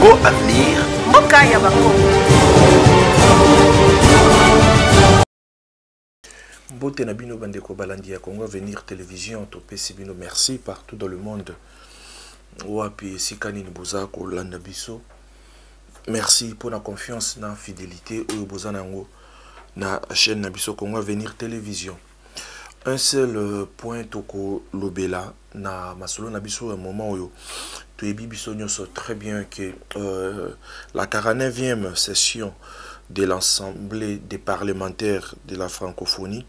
Congo Avenir. Bote Nabino Bandeko Balandi à Congo Avenir Télévision, Topé Sibino, merci partout dans le monde. Wapi Sikani Nbozako Landabiso. Merci pour la confiance, la fidélité au Bozanango, la chaîne Nabiso Congo Avenir Télévision. Un seul point toko lobela na masolo nabiso un moment où tu es bibiso nyoso très bien que la 49e session de l'Assemblée des parlementaires de la francophonie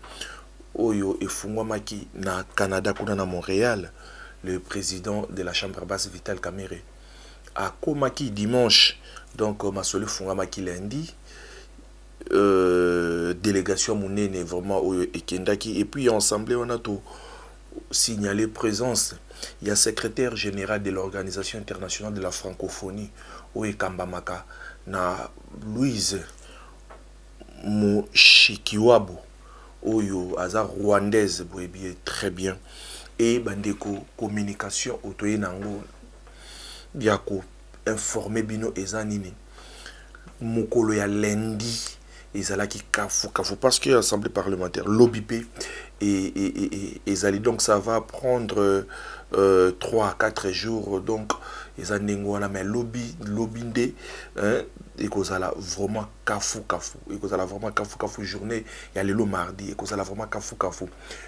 oyo efungwamaki na Canada kuna na Montréal. Le président de la chambre basse Vital Kamerhe a komaki dimanche, donc masolo fungwamaki lundi. Délégation mounene vraiment au Ekendaki et puis ensemble on a tout signalé présence il y a secrétaire général de l'organisation internationale de la francophonie au Ekambamaka na Louise Mushikiwabo oyo aza rwandaise boyebi très bien et bandeko communication otoye nango bia ko informer bino ezanini mokolo ya lundi ezalaki kafu kafu parce que l'Assemblée parlementaire l'OBIP et donc ça va prendre 3 à 4 jours donc ils en mais lobby hein, et qu'on a vraiment kafu et qu'on a vraiment kafu journée il y a le mardi et qu'on a vraiment kafu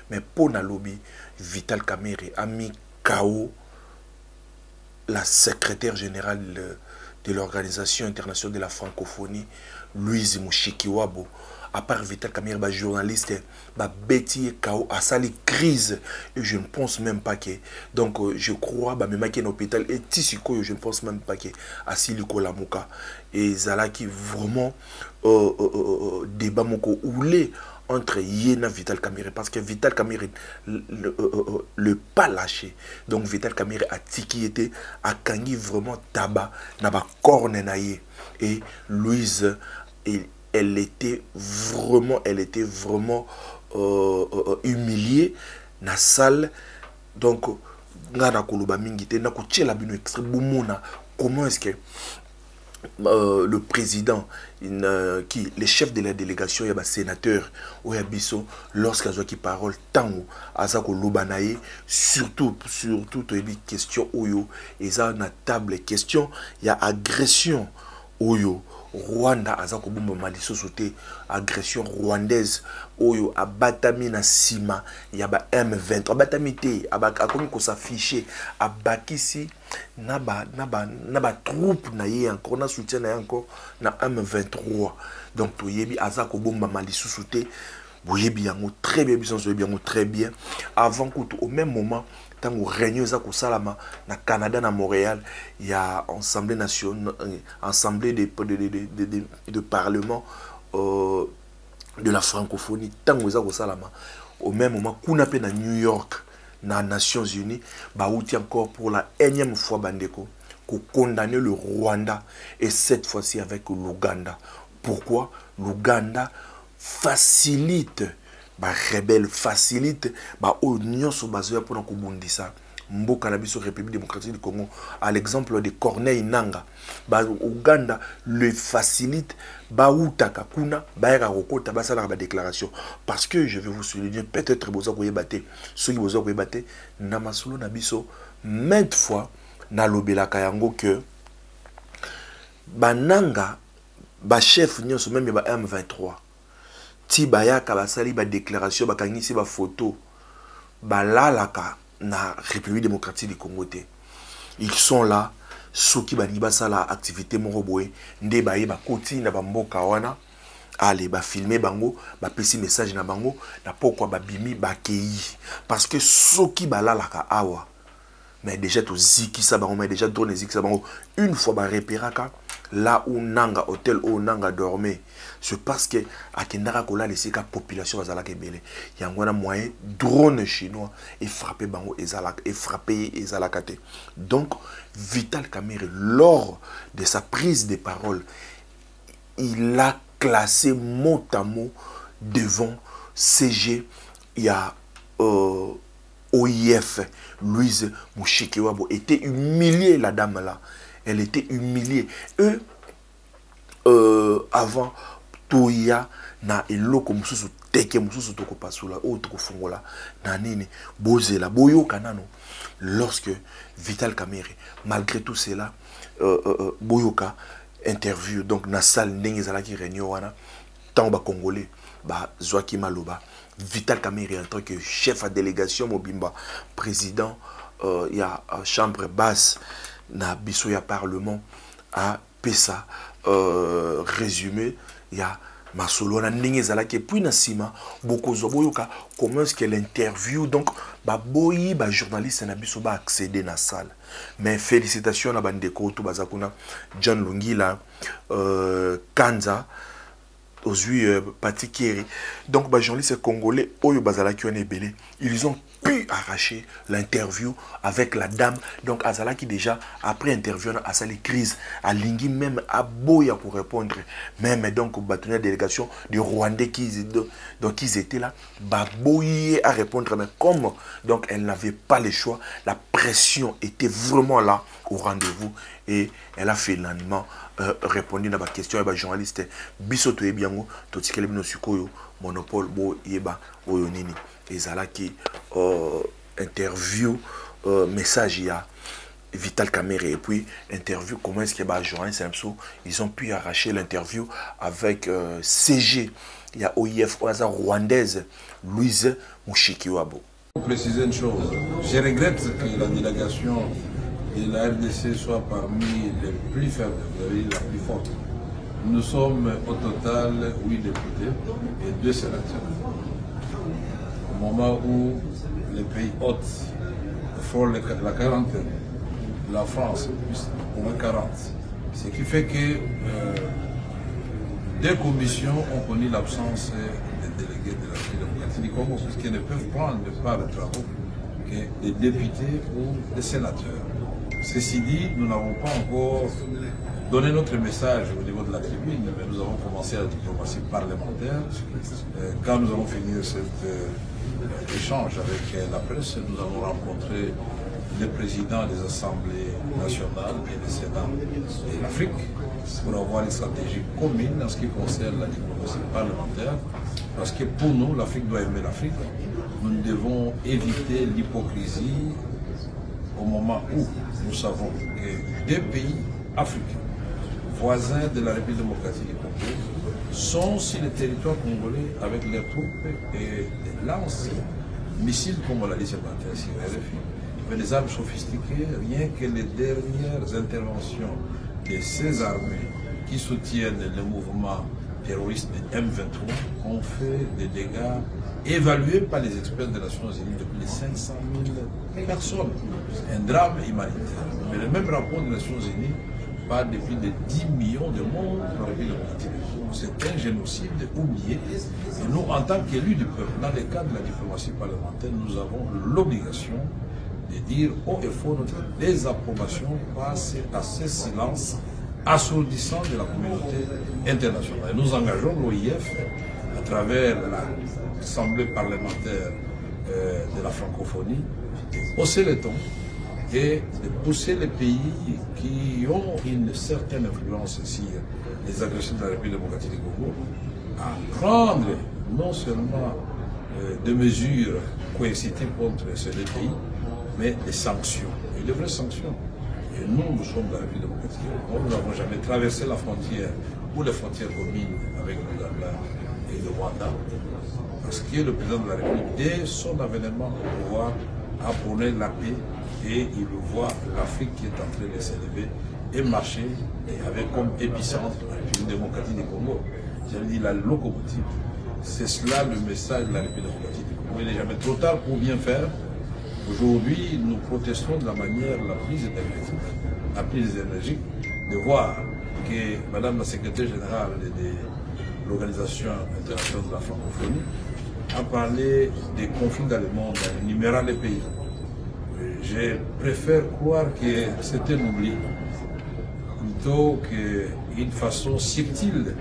mais pour la lobby Vital Kamerhe ami Kao la secrétaire générale de l'organisation internationale de la francophonie Louise Mushikiwabo à part Vital Kamerhe ba journaliste ba Betty Kao a sali crise et je ne pense même pas que donc je crois ba même qu'un hôpital et tisiko je ne pense même pas que à Siliko Lamuka et Zalaki vraiment débat moko oulé entre Yéna Vital Kamerhe parce que Vital Kamerhe le pas lâché donc Vital Kamerhe a tiki était a kangi vraiment tabac na ba corne naie et Louise elle était vraiment humiliée dans la salle donc ngana koloba mingi te na ko tiela bino extrême bomona comment est-ce que le président le chef de la délégation ya ba sénateur oya biso lorsqu'azo ki parole tango azako lobanaye surtout toyebi question oyo eza na table question ya agression oyo Rwanda azako bomba maliso soté agression rwandaise oyo abatami na sima ya ba M23 abatami te akomi ko s'afficher abakisi na ba troupe na ye encore na soutien na ye encore na M23 donc toyebi azako bomba maliso soté boyebi yango très bien biso soyebi yango très bien avant que au même moment tango réunion za ko salama na Canada na Montréal il y a assemblée nationale assemblée de parlement de la francophonie tango za ko salama au même moment kuna pe na New York na Nations Unies ba outi encore pour la énième fois bandeko ko condamner le Rwanda et cette fois-ci avec l'Ouganda. Pourquoi l'Ouganda facilite bah rebelle facilite bah union sur base pour nous combattre ça mboka na biso République démocratique du Congo à l'exemple de Corneille Nanga bah Ouganda le facilite bah utaka kuna bah yakokota bah ça la déclaration parce que je vais vous souligner peut-être bozo koye baté ceux qui bozo koye baté na masolo na biso maintes fois na lobela kayango que bananga bah chef union sur même bah M23 ti bayaka basali ba déclaration bakangisi ba photo balalaka na République démocratique du Congo te ils sont là soki ba libasa la activité moroboé nde baye ba koti na bamboka wana allez ba filmer bango ba pesi message na bango na pourquoi ba bimi ba keyi parce que soki balalaka awa mais déjà to ziki sa bango mais déjà drone ziki sa bango une fois ba repéraka là où nanga hôtel où nanga dormait c'est parce que à Kendara kola les sika population azala kebele yango na moyen drone chinois et frapper bango ezala et frapper ezala kate donc Vital Kamerhe lors de sa prise de parole il a classé mot à mot devant CG il y a OIF Louise Mushikiwabo était humiliée la dame là elle était humiliée. Eux, avant, Toya, na eloko mususu teke mususu toko pasula o toko fongola na nene bozela boyo kanano lorsque Vital Kamerhe malgré tout cela boyoka interview donc na salle ndenge zalaki réunion wana tamba congolais ba zwaki maloba Vital Kamerhe en tant que chef à délégation mobimba président il y a chambre basse na biso ya parlement à pesa résumé il y a Masolo na ningezala qui puis na sima beaucoup zoboyoka comment est-ce qu'elle interview donc ba boyi ba journaliste na biso ba accéder na salle mais félicitations na bandeko tout bazakuna John Lungila Kanza Ozui Patikeri donc ba journaliste congolais oyo bazala qui on ebelé ils ont pu arracher l'interview avec la dame donc Azala qui déjà après interview à sa crise à Lingi même à Boya pour répondre même donc au bâton de la délégation du Rwandais qui donc ils étaient là Baboye à répondre mais comme donc elle n'avait pas le choix la pression était vraiment là au rendez-vous et elle a fait finalement répondu à ma question et ma journaliste bisoto et bien tout ce qu'elle monopole bo yeba oyonini ezalaki interview message ya Vital Kamerhe et puis interview comment est-ce que bah journaliste ils ont pu arracher l'interview avec CG il y a OIF oaza rwandaise Louise Mushikiwabo. Pour préciser une chose, je regrette que la délégation de la RDC soit parmi les plus faibles, la plus forte. Nous sommes au total 8 députés et 2 sénateurs. Au moment où les pays hôtes font la quarantaine, la France plus au moins 40. Ce qui fait que des commissions ont connu l'absence des délégués de la République démocratique du Congo, puisqu'ils ne peuvent prendre part aux travaux que des députés ou des sénateurs. Ceci dit, nous n'avons pas encore donné notre message au niveau de la tribune, mais nous avons commencé la diplomatie parlementaire. Quand nous allons finir cet échange avec la presse, nous allons rencontrer les présidents des assemblées nationales et des sénats de l'Afrique pour avoir une stratégie commune en ce qui concerne la diplomatie parlementaire, parce que pour nous, l'Afrique doit aimer l'Afrique. Nous devons éviter l'hypocrisie au moment où nous savons que des pays africains voisins de la République démocratique du Congo sont sur le territoire congolais avec leurs troupes et les lances missiles comme on l'a dit ce matin, si mais les armes sophistiquées, rien que les dernières interventions de ces armées qui soutiennent le mouvement terroriste des M23 ont fait des dégâts évalués par les experts des Nations Unies de plus de 500 000 personnes. Un drame humanitaire. Mais le même rapport des Nations Unies parle de plus de 10 millions de morts dans la ville de Mbata. C'est un génocide oublié. Et nous, en tant qu'élus du peuple, dans le cadre de la diplomatie parlementaire, nous avons l'obligation de dire haut et fort notre désapprobation face à ce silence assourdissant de la communauté internationale. Et nous engageons l'OIF à travers l'Assemblée parlementaire de la francophonie de hausser le ton et de pousser les pays qui ont une certaine influence sur les agressions de la République démocratique du Congo à prendre non seulement des mesures coercitives contre ces deux pays, mais des sanctions, et de vraies sanctions. Et nous, nous sommes dans la République démocratique du Congo, nous n'avons jamais traversé la frontière ou les frontières communes avec le Ghana et le Rwanda, parce que le président de la République, dès son avènement au pouvoir, a prôné la paix et il voit l'Afrique qui est en train de s'élever et marcher et avec comme épicentre la République démocratique du Congo. J'avais dit la locomotive. C'est cela le message de la République démocratique du Congo. Il n'est jamais trop tard pour bien faire. Aujourd'hui, nous protestons de la manière la plus énergique, de voir que Madame la Secrétaire Générale de l'Organisation internationale de la francophonie a parlé des conflits dans le monde, en énumérant les pays. Je préfère croire que c'est un oubli plutôt qu'une façon subtile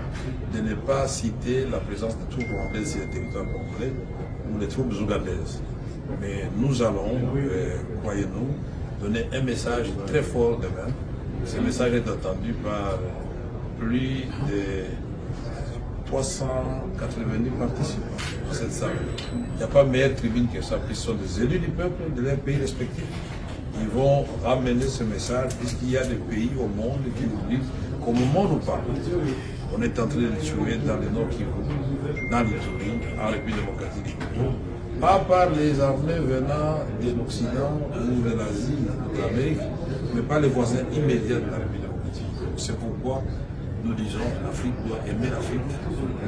de ne pas citer la présence des troupes rwandaises sur le territoire congolais ou les troupes ougandaises. Mais nous allons, croyez-nous, donner un message très fort demain Ce message est attendu par plus de 390 participants à cette salle. Il n'y a pas meilleure tribune que ça, puisque ce sont des élus du peuple de leurs pays respectifs. Ils vont ramener ce message, puisqu'il y a des pays au monde qui nous disent qu'au moment où nous parlons, on est en train de les tuer dans le Nord Kivu, dans l'Itourie, en République démocratique du Congo, à part les armées venant de l'Occident ou de l'Asie, de l'Amérique, mais pas les voisins immédiats de la République démocratique. C'est pourquoi nous disons que l'Afrique doit aimer l'Afrique,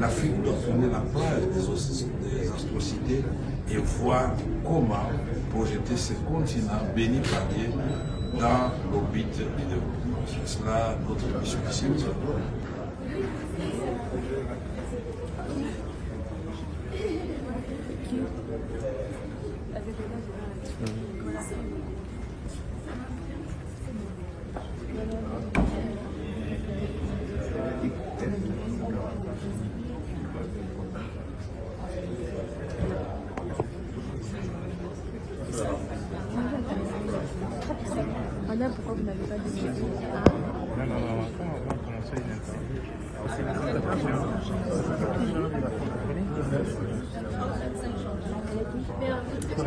l'Afrique doit tourner la page des atrocités et voir comment projeter ce continent béni par Dieu dans l'orbite du développement. C'est cela notre mission ici. Madame, pourquoi vous n'avez pas dit ça? Non, comment on va commencer une interview? C'est la fin de la Madame, je peux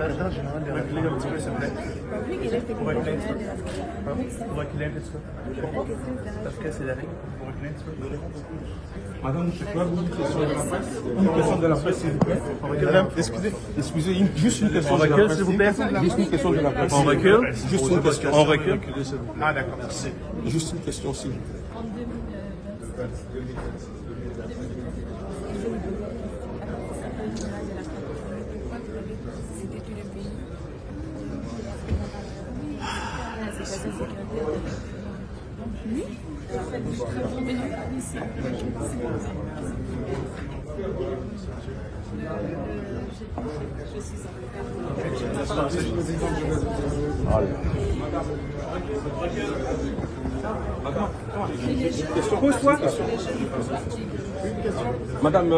vous une question de la presse, s'il vous plaît. Madame, excusez, juste une question de la presse, s'il vous plaît. Juste une question de la presse. On recule. Juste une question. On recule. Ah, d'accord. Merci. Juste une question, s'il vous plaît. Madame, de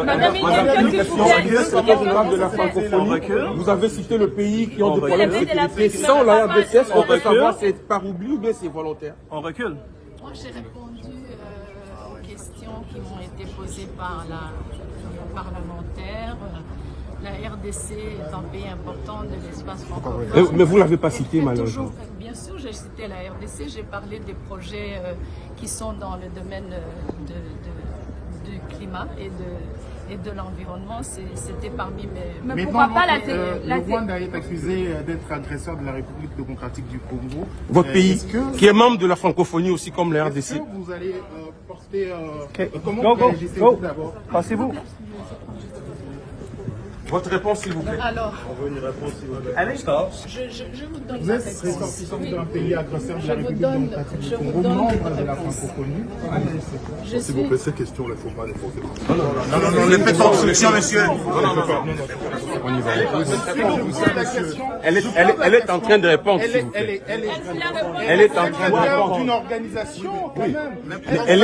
la francophonie, vous avez cité le pays qui ont des problèmes de sécurité sans la RDS, on peut savoir si c'est par oubli ou bien c'est volontaire. On recule. Moi j'ai répondu aux questions qui m'ont été posées par la parlementaire. La RDC est un pays important de l'espace francophone. Mais vous ne l'avez pas cité malheureusement. Bien sûr, j'ai cité la RDC, j'ai parlé des projets qui sont dans le domaine du climat et de l'environnement. C'était parmi mes... Mais pourquoi pas la Rwanda est accusé d'être agresseur de la République démocratique du Congo. Votre pays, qui est membre de la francophonie aussi comme la RDC. Est-ce que vous allez porter... Comment vous réagissez-vous d'abord? Passez-vous. Votre réponse, s'il vous plaît. Alors, on veut une réponse, s'il vous plaît. Allez, je vous donne la réponse. Vous êtes ressortissant d'un pays agresseur de la République démocratique du Congo, membre de la francophonie. S'il vous plaît, ces questions-là, il ne faut pas les poser. Non, les faites en solution, monsieur. On y va. Elle est en train de répondre, s'il vous plaît. Elle est en train de répondre. D'une organisation, quand même. Elle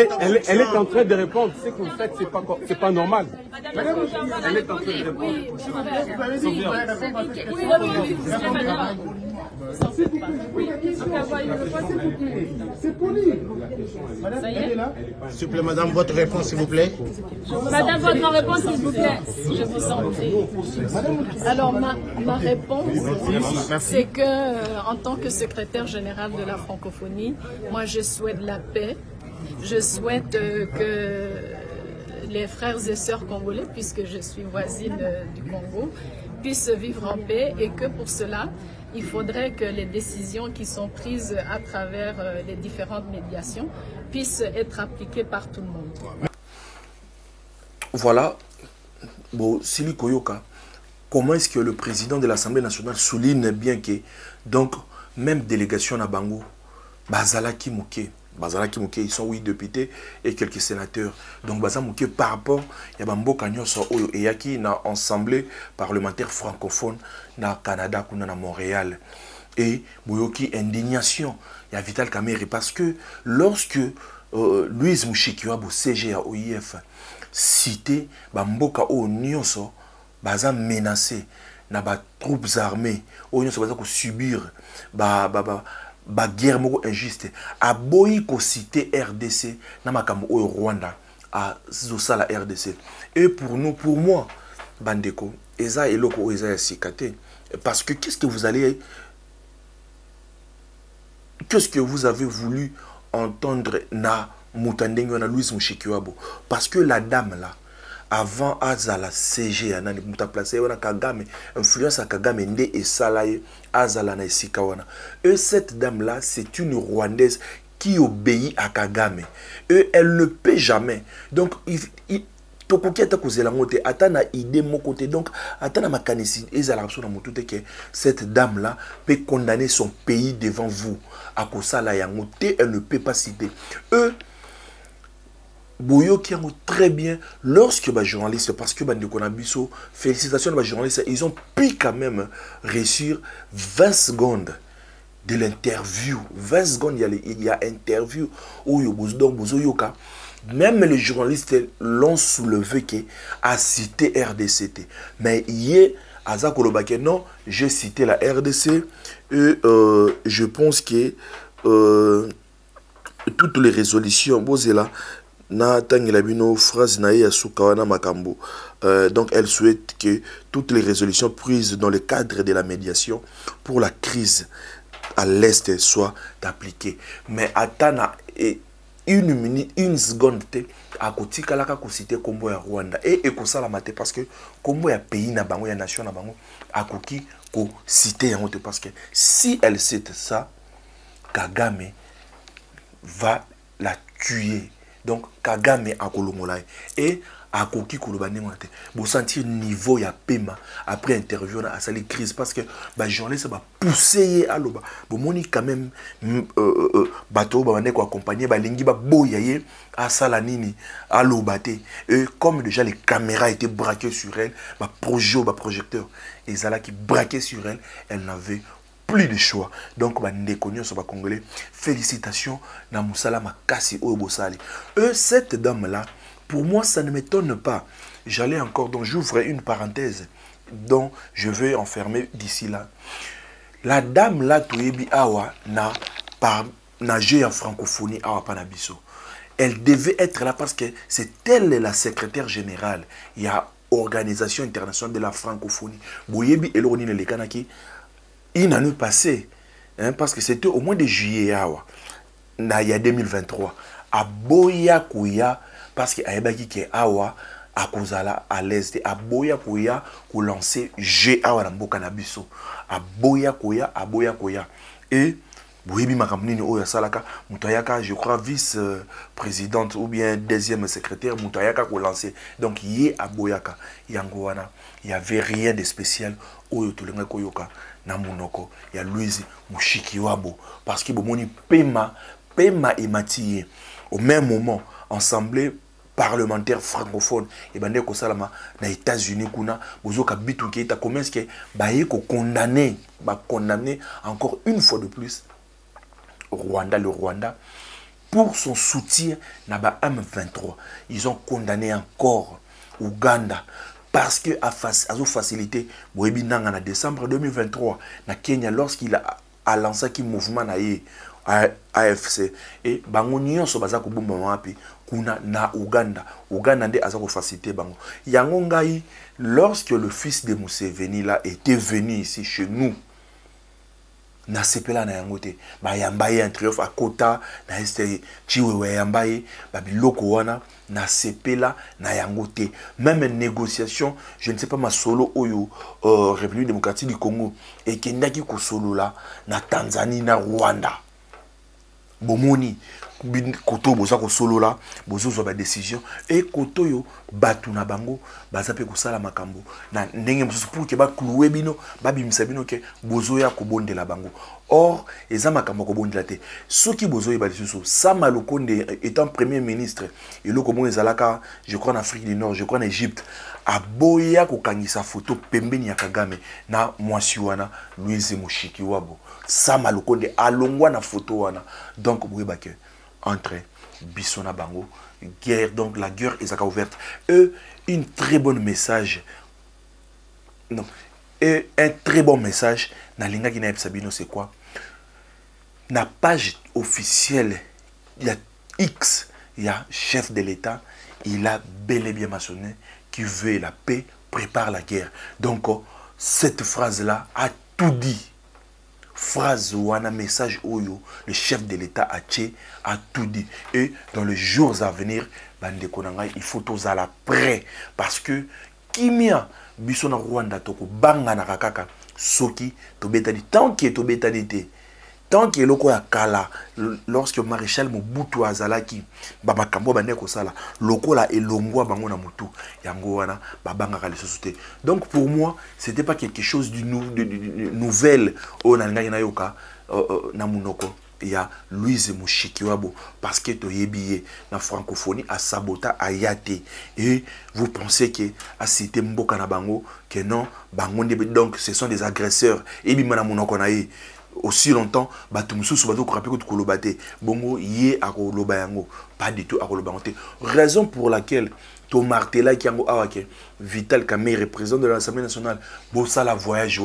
est en train de répondre. Ce que vous faites, ce n'est pas normal. Madame, elle est en train de répondre. Oui, c'est poli. S'il vous plaît, madame, votre réponse, s'il vous plaît. Madame, votre réponse, s'il vous plaît. Je vous en prie. Alors, ma réponse, c'est que, en tant que secrétaire générale de la francophonie, moi, je souhaite la paix. Je souhaite que les frères et sœurs congolais, puisque je suis voisine du Congo, puissent vivre en paix et que pour cela, il faudrait que les décisions qui sont prises à travers les différentes médiations puissent être appliquées par tout le monde. Voilà, bon, Sylvie Koyoka, comment est-ce que le président de l'Assemblée nationale souligne bien que, donc, même délégation à Bango, Bazalaki Mouké, Bazala Kimouké, ils sont 8 députés et quelques sénateurs. Donc Bazala Mouké, par rapport, il y a Bambo Kanyon et Yaki, na assemblée parlementaire francophone na Canada, na Montréal. Et Bouyoki, indignation, il y a Vital Kamerhe parce que lorsque Louise Mushikiwabo, CGA OIF, cité Bambo Kao Nyonso, Bazala menacé, na ba troupes armées, Nyonso Bazala subir, ba guerre moko injuste aboyi ko citer RDC na makambo oyo Rwanda a zosala RDC et pour nous pour moi bandeko eza eloko eza ya sikate parce que qu'est-ce que vous allez qu'est-ce que vous avez voulu entendre na mutandengo na Louise Mushikiwabo parce que la dame là avant azala CG yana ni muta placer wana Kagame influence à Kagame ndé et salaye azala na esika wana et cette dame là c'est une Rwandaise qui obéit à Kagame et elle ne paie jamais donc il tokokia ta kozela ngote atana idée mon côté donc atana makanisi ezala abso na moto te que cette dame là peut condamner son pays devant vous à kosala yango te elle ne peut pas citer eux Boyo qui a très bien lorsque les journalistes, parce que Bandikonabiso, félicitations aux journalistes, ils ont pu quand même réussir 20 secondes de l'interview. 20 secondes, il y a interview où Bozoyoka. Même les journalistes l'ont soulevé à citer RDCT. Mais hier, Azakolobake, non, j'ai cité la RDC et je pense que toutes les résolutions, Bozela, na tangilabino phrase na ya sukawana makambo donc elle souhaite que toutes les résolutions prises dans le cadre de la médiation pour la crise à l'est soient appliquées mais atana et une minute une seconde à côté kalaka ko citer kombo ya Rwanda et ekosala mate parce que kombo ya pays na bango ya nation na bango akoki ko citer honte parce que si elle cite ça Kagame va la tuer. Donc, Kagame a Kolongolaï et a Koki Kolobane Mate. Vous sentez le niveau ya Pema après interview à sa crise parce que les journalistes vont pousser à l'oba. Vous quand même bateau qui accompagné par Lingi Boyaye à Salanini à l'obate. Et comme déjà les caméras étaient braquées sur elle, le projecteur, et Zalaki braqué sur elle, elle n'avait plus de choix. Donc, nous sommes congolais. Félicitations, Namusala Makasi Oebosali. Cette dame-là, pour moi, ça ne m'étonne pas. J'allais encore, donc j'ouvre une parenthèse dont je vais enfermer d'ici là. La dame-là, Toyebi Awa, n'a joué en francophonie Awa Panabiso. Elle devait être là parce que c'est elle la secrétaire générale. Il y a l'Organisation internationale de la francophonie. Boyebi Elonine Lekanaki. Il n'en est passé, hein, parce que c'était au mois de juillet, il y a 2023, à Boyakouya, parce qu'il y a eu Awa, à Kozala, à l'Est, à Boyakouya, qu'on lançait GAWA dans Bokanabiso, à Boyakouya, à Boyakouya. Et, je crois, vice-présidente ou bien deuxième secrétaire, Moutayaka qu'on lançait. Donc, il y a à Boyaka, Yangowana, il n'y avait rien de spécial au Yotolengwe Koyoka. Namunoko ya Louise Mushikiwabo parce que bomoni pema et Mathieu au même moment assemblée parlementaire francophone et bande ko salama na États-Unis kuna bozoka bituki ta comment est-ce que baiko condamné encore une fois de plus le Rwanda pour son soutien na ba M23 ils ont condamné encore Ouganda parce que à facilité en décembre 2023 na Kenya lorsqu'il a lancé qui mouvement AFC et bango nyonso baza ko bomba mapi kuna na Uganda ndé aza ko facilité bango yango ngai lorsque le fils de Museveni là était venu ici chez nous na sepela na yangote ba yambaye un triomphe à Kota na este chiwewe yambaye ba biloko wana na sepela na yangote même une négociation je ne sais pas ma solo oyo République démocratique du Congo et kendaki ko solo là na Tanzanie na Rwanda bomoni koto boza ko solo là bozo zo ba décision et koto yo batu na bango baza pe ko sala makambo na ndenge mosusu pour ke ba clouer bino ba bimisa bino ke bozo ya ko bondela bango or eza makambo ko bondela te soki bozo e ba lisusu Sama Lukonde étant premier ministre et loko mo ezalaka je crois en Afrique du Nord je crois en Égypte aboya ko kangisa photo pembeni ya Kagame na mwasi wana Louise Mushikiwabo Sama Lukonde alongwa na photo wana donc boye ba ke entre Bissona Bango, guerre, donc la guerre est ouverte. Eux, une très bonne message. Non, et un très bon message. Nalinga Guinée Sabino, c'est quoi? na page officielle, il y a X, il y a chef de l'État, il a bel et bien mentionné qui veut la paix, prépare la guerre. Donc, cette phrase-là a tout dit. Phrase ou un message Oyo, le chef de l'État a tout dit. Et dans les jours à venir, il faut tous à la près. Parce que, Kimia, Bissona Rwanda, Toko, Bangana Kakaka, Soki, Tobetadi, tant qu'il est Tobetadité. Tant que loko ya kala lorsque maréchal Mobutu azalaki baba kambo bande ko sala lokola elongwa bango na mutu yango wana babanga ka lesosute. Donc pour moi c'était pas quelque chose du nouvelle on a ngana yoka na munoko ya Louise Mushikiwabo parce que to yebiye na francophonie a sabota ayate et vous pensez que a cité mboka na bango que non bango donc ce sont des agresseurs et bimana munoko na ye aussi longtemps, pas du tout. Raison pour laquelle to martela Vital Kamerhe, président de l'Assemblée nationale, bossala voyage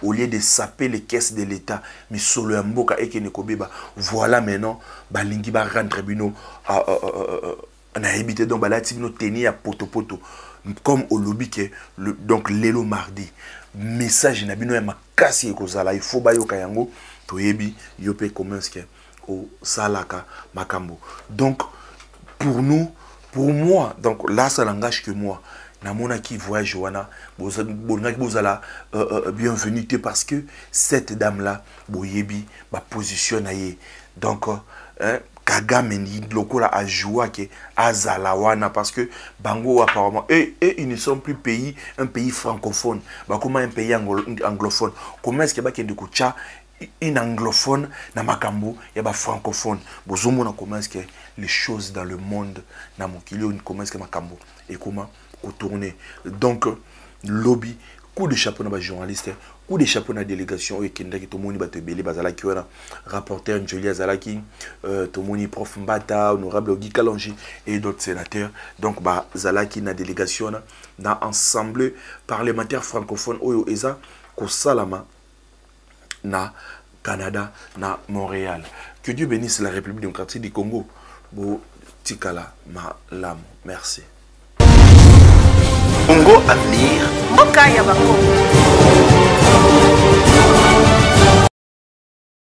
au lieu de saper les caisses de l'État, mais sur le mboka et kenekobeba. Voilà maintenant, balingi ba grand tribunal on a évité donc balatino tenir à poto comme au lobby que donc l'élo mardi. Message nabino ya makasi ekozala ifo bayoka yango toyebi yope komenske o salaka makambo. Donc pour nous, pour moi, donc là ça n'engage que moi na mona ki voyage wana bonaki bozala bienvenue parce que cette dame là boyebi ba position na ye. Donc Kagame ni lokola a joua ke azalawana parce que bango apparemment ils ne sont plus pays un pays francophone bah comment un pays anglophone comment est-ce que ba kende kucha une anglophone na makambo ya ba francophone bozomo na comment est-ce que les choses dans le monde na mokilio comment est-ce que makambo et comment contourner. Donc lobby coup de chapeau na ba journaliste ou des chapeaux de la délégation, et tout le monde a été belé, rapporteur Julia Zalaki, tout le monde prof Mbata, honorable Ogi Kalonji et d'autres sénateurs. Donc, Zalaki na délégation, na ensemble parlementaire francophone, Oyo Eza, Kosalama, na Canada, na Montréal. Que Dieu bénisse la République démocratique du Congo. Bo Tikala, ma lame. Merci. Congo Avenir.